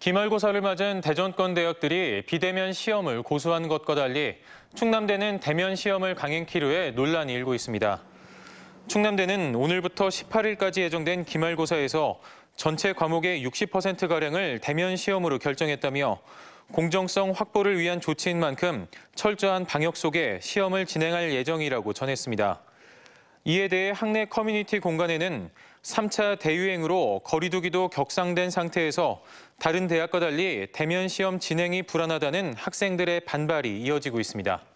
기말고사를 맞은 대전권 대학들이 비대면 시험을 고수한 것과 달리 충남대는 대면 시험을 강행키루해 논란이 일고 있습니다. 충남대는 오늘부터 18일까지 예정된 기말고사에서 전체 과목의 60%가량을 대면 시험으로 결정했다며 공정성 확보를 위한 조치인 만큼 철저한 방역 속에 시험을 진행할 예정이라고 전했습니다. 이에 대해 학내 커뮤니티 공간에는 3차 대유행으로 거리두기도 격상된 상태에서 다른 대학과 달리 대면 시험 진행이 불안하다는 학생들의 반발이 이어지고 있습니다.